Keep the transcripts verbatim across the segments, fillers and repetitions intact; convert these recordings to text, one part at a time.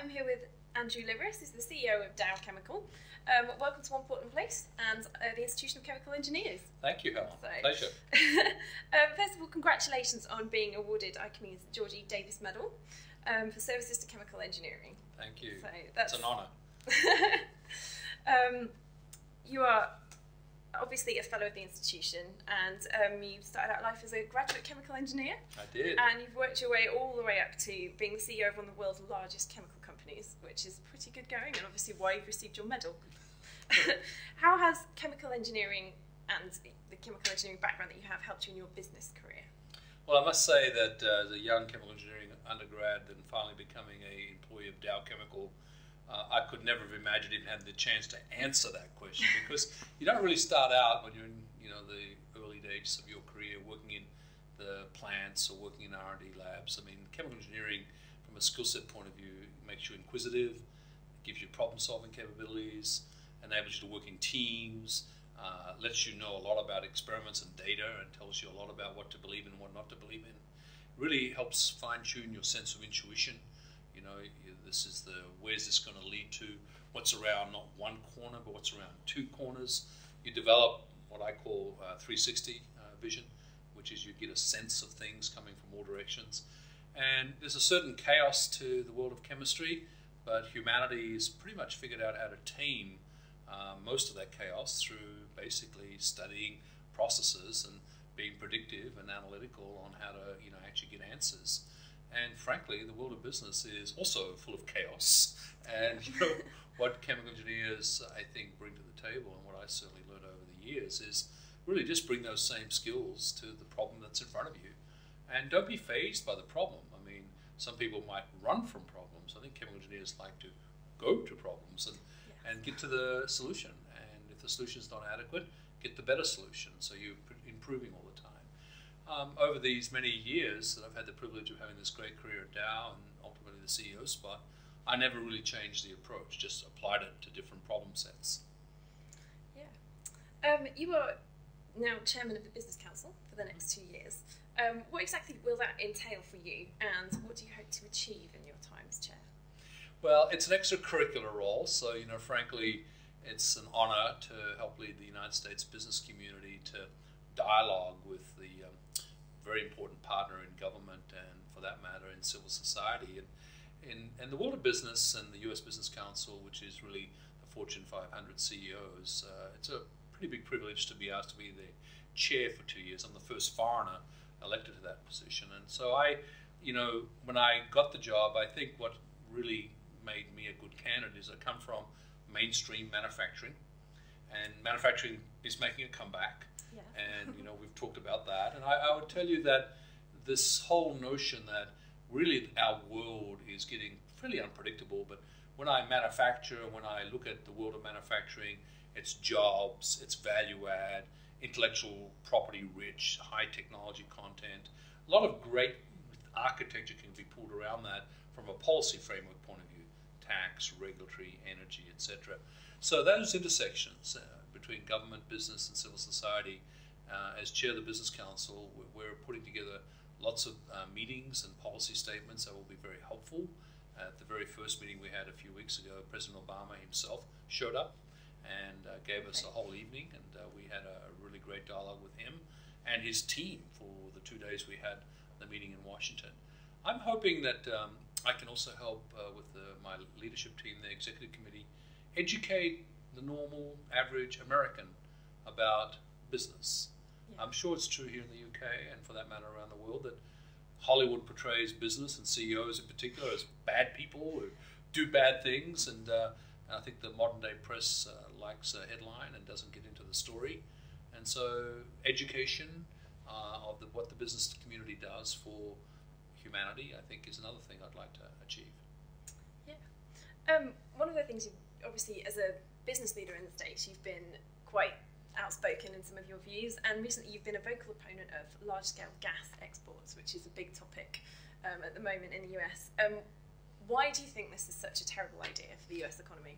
I'm here with Andrew Liveris, who's the C E O of Dow Chemical. Um, welcome to One Portland Place and uh, the Institution of Chemical Engineers. Thank you, Helen. So, pleasure. um, first of all, congratulations on being awarded iCommune's Georgie Davis Medal um, for services to chemical engineering. Thank you. So that's it's an honour. um, you are obviously a fellow of the institution, and um, you started out life as a graduate chemical engineer. I did. And you've worked your way all the way up to being the C E O of one of the world's largest chemical companies, which is pretty good going, and obviously why you've received your medal. How has chemical engineering and the chemical engineering background that you have helped you in your business career? Well, I must say that uh, as a young chemical engineering undergrad and finally becoming an employee of Dow Chemical, Uh, I could never have imagined even having the chance to answer that question, because you don't really start out when you're in you know, the early days of your career working in the plants or working in R and D labs. I mean, chemical engineering, from a skill set point of view, makes you inquisitive, gives you problem-solving capabilities, enables you to work in teams, uh, lets you know a lot about experiments and data, and tells you a lot about what to believe in and what not to believe in. It really helps fine-tune your sense of intuition. You know, this is the, where's this going to lead to? What's around not one corner, but what's around two corners? You develop what I call uh, three sixty uh, vision, which is you get a sense of things coming from all directions. And there's a certain chaos to the world of chemistry, but humanity has pretty much figured out how to tame uh, most of that chaos through basically studying processes and being predictive and analytical on how to, you know, actually get answers. And frankly, the world of business is also full of chaos. And you know, what chemical engineers, I think, bring to the table, and what I certainly learned over the years, is really just bring those same skills to the problem that's in front of you. And don't be fazed by the problem. I mean, some people might run from problems. I think chemical engineers like to go to problems and, yeah. and get to the solution. And if the solution is not adequate, get the better solution. So you're improving all the time. Um, over these many years that I've had the privilege of having this great career at Dow and ultimately the C E O spot, I never really changed the approach, just applied it to different problem sets. Yeah. Um, you are now chairman of the Business Council for the next two years. Um, what exactly will that entail for you, and what do you hope to achieve in your time as chair? Well, it's an extracurricular role, so you know, frankly, it's an honor to help lead the United States business community to dialogue with the um, very important partner in government and, for that matter, in civil society. And in, in the world of business and the U S Business Council, which is really the Fortune five hundred C E Os, uh, it's a pretty big privilege to be asked to be the chair for two years. I'm the first foreigner elected to that position. And so I, you know, when I got the job, I think what really made me a good candidate is I come from mainstream manufacturing, and manufacturing is making a comeback. Yeah. And you know, we've talked about that, and I, I would tell you that this whole notion that really our world is getting fairly unpredictable, but when I manufacture, when I look at the world of manufacturing, it's jobs, it's value add, intellectual property rich, high technology content, a lot of great architecture can be pulled around that from a policy framework point of view, tax, regulatory, energy, et cetera. So those intersections uh, between government, business, and civil society. Uh, as chair of the Business Council, we're, we're putting together lots of uh, meetings and policy statements that will be very helpful. Uh, at the very first meeting we had a few weeks ago, President Obama himself showed up and uh, gave us a whole evening, and uh, we had a really great dialogue with him and his team for the two days we had the meeting in Washington. I'm hoping that um, I can also help uh, with the, my leadership team, the executive committee, educate the normal, average American about business. Yeah. I'm sure it's true here in the U K and for that matter around the world that Hollywood portrays business and C E Os in particular as bad people who do bad things, and uh, I think the modern day press uh, likes a headline and doesn't get into the story. And so education uh, of the, what the business community does for humanity, I think, is another thing I'd like to achieve. Yeah. Um, one of the things you obviously, as a business leader in the States, you've been quite outspoken in some of your views, and recently you've been a vocal opponent of large-scale gas exports, which is a big topic um, at the moment in the U S. Um, why do you think this is such a terrible idea for the U S economy?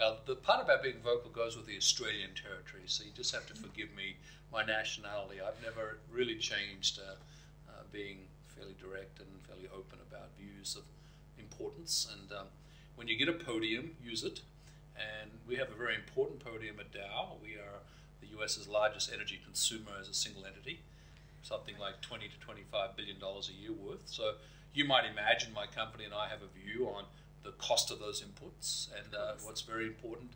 Well, the part about being vocal goes with the Australian territory, so you just have to forgive me my nationality. I've never really changed uh, uh, being fairly direct and fairly open about views of importance. And um, when you get a podium, use it. And we have a very important podium at Dow. We are the U S's largest energy consumer as a single entity, something like twenty to twenty-five billion dollars a year worth. So you might imagine my company and I have a view on the cost of those inputs, and uh, what's very important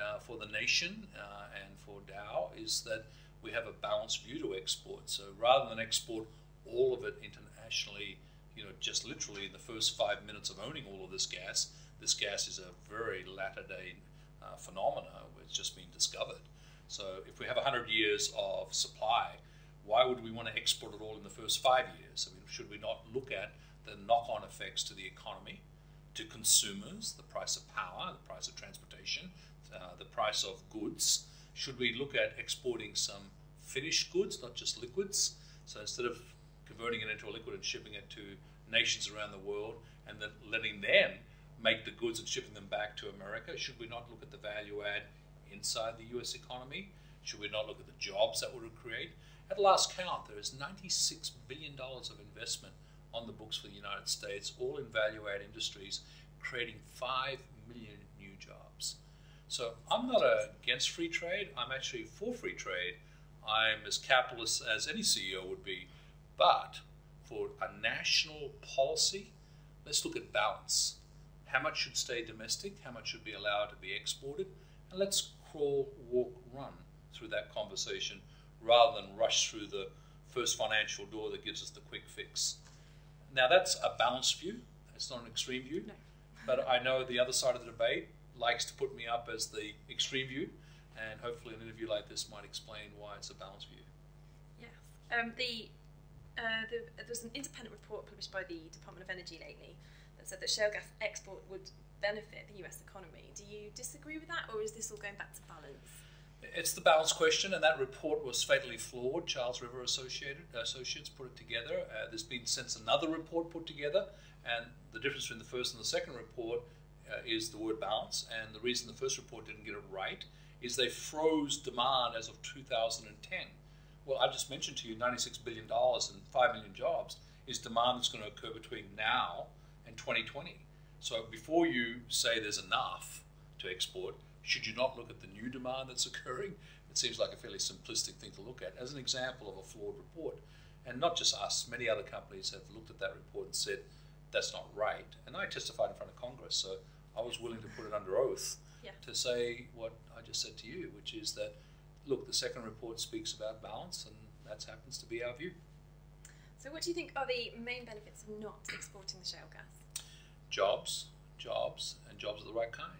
uh, for the nation uh, and for Dow is that we have a balanced view to export. So rather than export all of it internationally, you know, just literally in the first five minutes of owning all of this gas, this gas is a very latter-day uh, phenomena which has just been discovered. So if we have one hundred years of supply, why would we want to export it all in the first five years? I mean, should we not look at the knock-on effects to the economy, to consumers, the price of power, the price of transportation, uh, the price of goods? Should we look at exporting some finished goods, not just liquids? So instead of converting it into a liquid and shipping it to nations around the world and then letting them make the goods and shipping them back to America, should we not look at the value add inside the U S economy? Should we not look at the jobs that would create? At last count, there is ninety-six billion dollars of investment on the books for the United States, all in value-add industries, creating five million new jobs. So I'm not against free trade. I'm actually for free trade. I'm as capitalist as any C E O would be. But for a national policy, let's look at balance. How much should stay domestic? How much should be allowed to be exported? And let's crawl, walk, run through that conversation rather than rush through the first financial door that gives us the quick fix. Now, that's a balanced view. It's not an extreme view. No. But I know the other side of the debate likes to put me up as the extreme view, and hopefully an interview like this might explain why it's a balanced view. Yes. Um, the, uh, the, there was an independent report published by the Department of Energy lately that said that shale gas export would benefit the U S economy. Do you disagree with that, or is this all going back to balance? It's the balance question, and that report was fatally flawed. Charles River Associates put it together. Uh, there's been since another report put together, and the difference between the first and the second report uh, is the word balance. And the reason the first report didn't get it right is they froze demand as of two thousand ten. Well, I just mentioned to you ninety-six billion dollars and five million jobs is demand that's going to occur between now and twenty twenty. So before you say there's enough to export, should you not look at the new demand that's occurring? It seems like a fairly simplistic thing to look at as an example of a flawed report. And not just us, many other companies have looked at that report and said, that's not right. And I testified in front of Congress, so I was willing to put it under oath yeah. to say what I just said to you, which is that, look, the second report speaks about balance, and that happens to be our view. So what do you think are the main benefits of not exporting the shale gas? Jobs, jobs, and jobs of the right kind.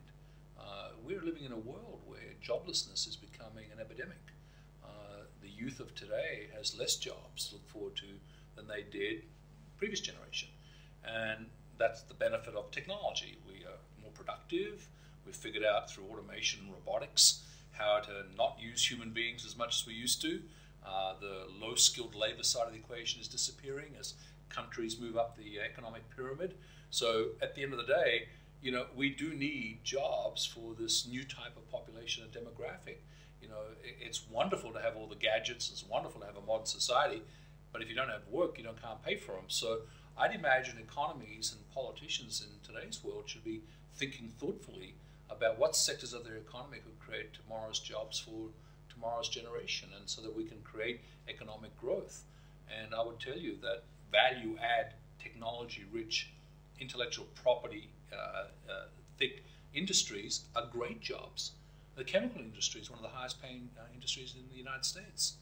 Uh, we're living in a world where joblessness is becoming an epidemic. Uh, the youth of today has less jobs to look forward to than they did previous generation. And that's the benefit of technology. We are more productive. We've figured out through automation and robotics how to not use human beings as much as we used to. Uh, the low-skilled labor side of the equation is disappearing as countries move up the economic pyramid. So at the end of the day, you know, we do need jobs for this new type of population and demographic. You know, it's wonderful to have all the gadgets. It's wonderful to have a modern society. But if you don't have work, you don't, can't pay for them. So I'd imagine economies and politicians in today's world should be thinking thoughtfully about what sectors of their economy could create tomorrow's jobs for tomorrow's generation, and so that we can create economic growth. And I would tell you that value-add, technology-rich, intellectual property Uh, uh, thick industries are great jobs. The chemical industry is one of the highest paying uh, industries in the United States,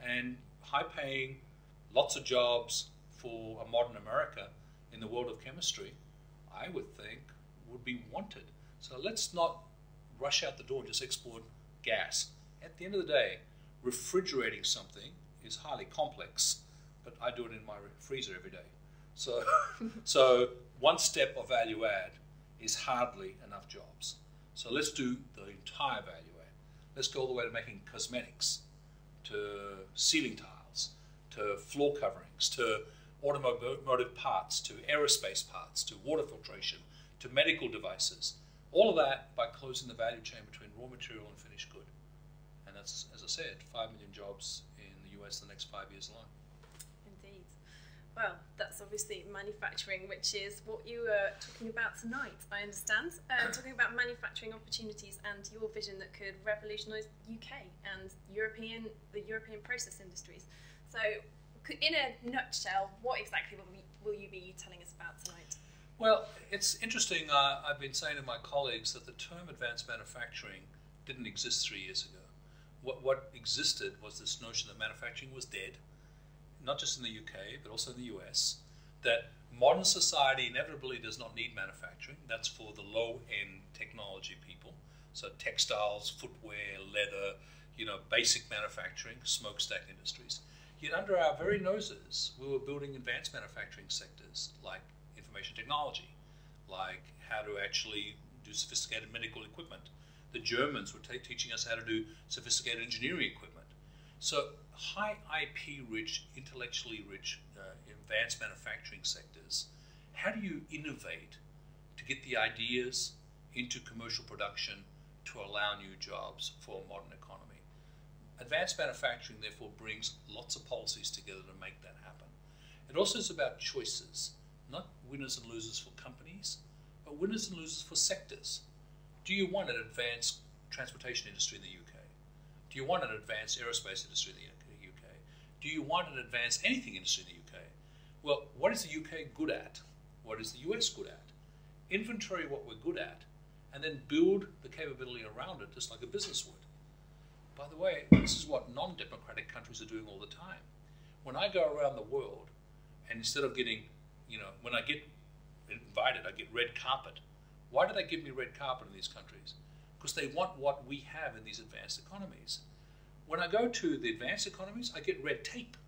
and high paying, lots of jobs for a modern America in the world of chemistry, I would think would be wanted. So let's not rush out the door and just export gas. At the end of the day, refrigerating something is highly complex, but I do it in my freezer every day. So, so one step of value add is hardly enough jobs. So let's do the entire value add. Let's go all the way to making cosmetics, to ceiling tiles, to floor coverings, to automotive parts, to aerospace parts, to water filtration, to medical devices. All of that by closing the value chain between raw material and finished good. And that's, as I said, five million jobs in the U S in the next five years alone. Indeed. Well, that's obviously manufacturing, which is what you were talking about tonight, I understand. Uh, talking about manufacturing opportunities and your vision that could revolutionise U K and European, the European process industries. So, in a nutshell, what exactly will, we, will you be telling us about tonight? Well, it's interesting. Uh, I've been saying to my colleagues that the term advanced manufacturing didn't exist three years ago. What, what existed was this notion that manufacturing was dead, not just in the U K, but also in the U S, that modern society inevitably does not need manufacturing. That's for the low-end technology people. So textiles, footwear, leather, you know, basic manufacturing, smokestack industries. Yet under our very noses, we were building advanced manufacturing sectors like information technology, like how to actually do sophisticated medical equipment. The Germans were teaching us how to do sophisticated engineering equipment. So high I P-rich, intellectually-rich, uh, advanced manufacturing sectors, how do you innovate to get the ideas into commercial production to allow new jobs for a modern economy? Advanced manufacturing, therefore, brings lots of policies together to make that happen. It also is about choices, not winners and losers for companies, but winners and losers for sectors. Do you want an advanced transportation industry in the U K? Do you want an advanced aerospace industry in the U K? Do you want an advanced anything industry in the U K? Well, what is the U K good at? What is the U S good at? Inventory what we're good at, and then build the capability around it just like a business would. By the way, this is what non-democratic countries are doing all the time. When I go around the world, and instead of getting, you know, when I get invited, I get red carpet. Why do they give me red carpet in these countries? Because they want what we have in these advanced economies. When I go to the advanced economies, I get red tape.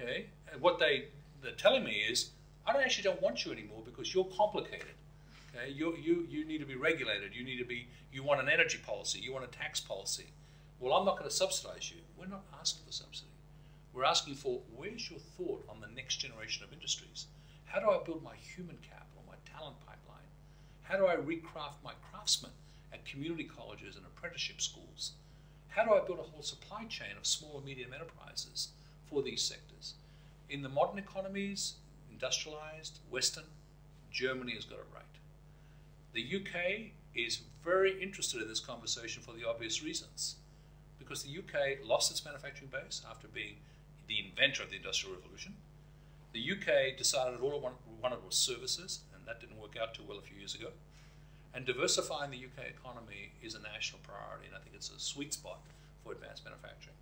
Okay, and what they, they're telling me is, I don't actually don't want you anymore because you're complicated. Okay, you you you need to be regulated. You need to be. You want an energy policy. You want a tax policy. Well, I'm not going to subsidize you. We're not asking for subsidy. We're asking for, where's your thought on the next generation of industries? How do I build my human capital, my talent pipeline? How do I recraft my craftsmen at community colleges and apprenticeship schools? How do I build a whole supply chain of small and medium enterprises for these sectors? In the modern economies, industrialized, Western, Germany has got it right. The U K is very interested in this conversation for the obvious reasons. Because the U K lost its manufacturing base after being the inventor of the Industrial Revolution. The U K decided all it wanted was services, and that didn't work out too well a few years ago. And diversifying the U K economy is a national priority, and I think it's a sweet spot for advanced manufacturing.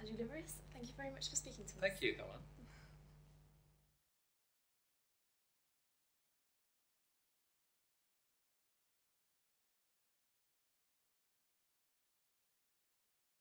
Andrew Liveris, thank you very much for speaking to us. Thank you, Caroline.